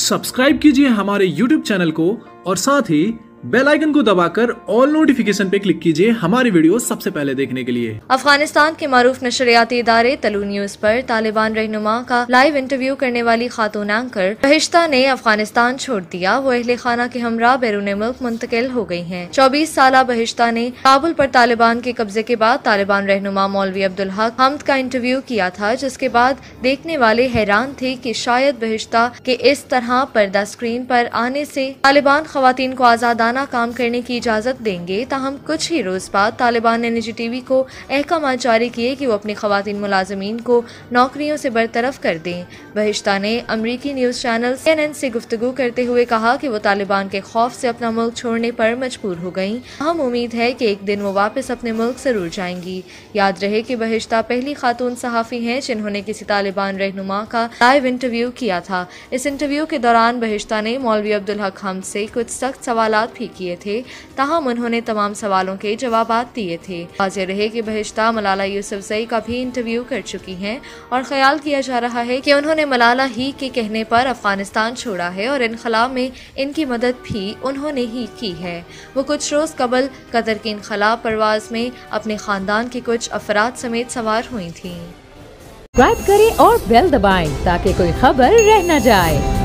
Subscribe कीजिए हमारे YouTube channel को और साथ ही बेल आइकन को दबाकर ऑल नोटिफिकेशन पे क्लिक कीजिए हमारी वीडियो सबसे पहले देखने के लिए। अफगानिस्तान के मारूफ नशरियाती इदारे तलो न्यूज पर तालिबान रहनुमा का लाइव इंटरव्यू करने वाली खातून एंकर बहिश्ता ने अफगानिस्तान छोड़ दिया। वो अहले खाना के हमरा बैरून मुल्क मुंतकिल हो गई हैं। 24 साल बहिश्ता ने काबुल पर तालिबान के कब्जे के बाद तालिबान रहनुमा मौलवी अब्दुल हक हमद का इंटरव्यू किया था, जिसके बाद देखने वाले हैरान थे कि शायद बहिश्ता के इस तरह पर्दा स्क्रीन पर आने से तालिबान खवातीन को आजादाना काम करने की इजाजत देंगे। ताहम कुछ ही रोज बाद तालिबान ने निजी टीवी को अहकाम जारी किए कि वो अपनी खवातीन मुलाजमीन को नौकरियों से बरतरफ कर दें। बहिश्ता ने अमरीकी न्यूज चैनल CNN से गुफ्तगू करते हुए कहा कि वो तालिबान के खौफ से अपना मुल्क छोड़ने पर मजबूर हो गईं। हम उम्मीद है कि एक दिन वो वापस अपने मुल्क जरूर जाएंगी। याद रहे कि बहिश्ता पहली खातून सहाफ़ी हैं जिन्होंने किसी तालिबान रहनुमा का लाइव इंटरव्यू किया था। इस इंटरव्यू के दौरान बहिश्ता ने मौलवी अब्दुल हक हमद से कुछ सख्त सवाल किए थे, ताहम उन्होंने तमाम सवालों के जवाब दिए थे। वाज़ेह रहे कि बहिश्ता मलाला यूसुफ़ज़ई का भी इंटरव्यू कर चुकी हैं और ख्याल किया जा रहा है कि उन्होंने मलाला ही के कहने पर अफगानिस्तान छोड़ा है और इनखला में इनकी मदद भी उन्होंने ही की है। वो कुछ रोज़ कबल कतर की इनखला परवाज में अपने खानदान के कुछ अफराद समेत सवार हुई थी। सब्सक्राइब करें और बेल दबाएं ताकि कोई खबर रह न जाए।